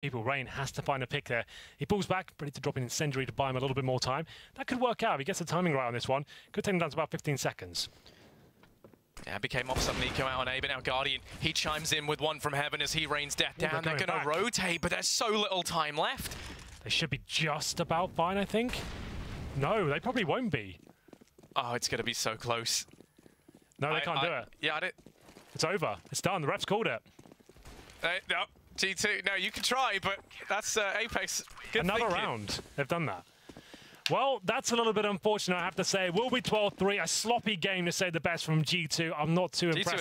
people. Rain has to find a pick there. He pulls back, ready to drop an incendiary to buy him a little bit more time. That could work out if he gets the timing right on this one. Could take him down to about 15 seconds. Yeah, became off suddenly, come out on A, but now Guardian, he chimes in with one from heaven as he rains death down. They're going to rotate, but there's so little time left. They should be just about fine, I think. No, they probably won't be. Oh, it's going to be so close. No, they can't do it. Yeah, I did. It's over. It's done. The ref's called it. No, G2, no, you can try, but that's Apex. Good Another thinking. Round. They've done that. Well, that's a little bit unfortunate, I have to say. Will be 12-3, a sloppy game to say the best from G2. I'm not too impressed.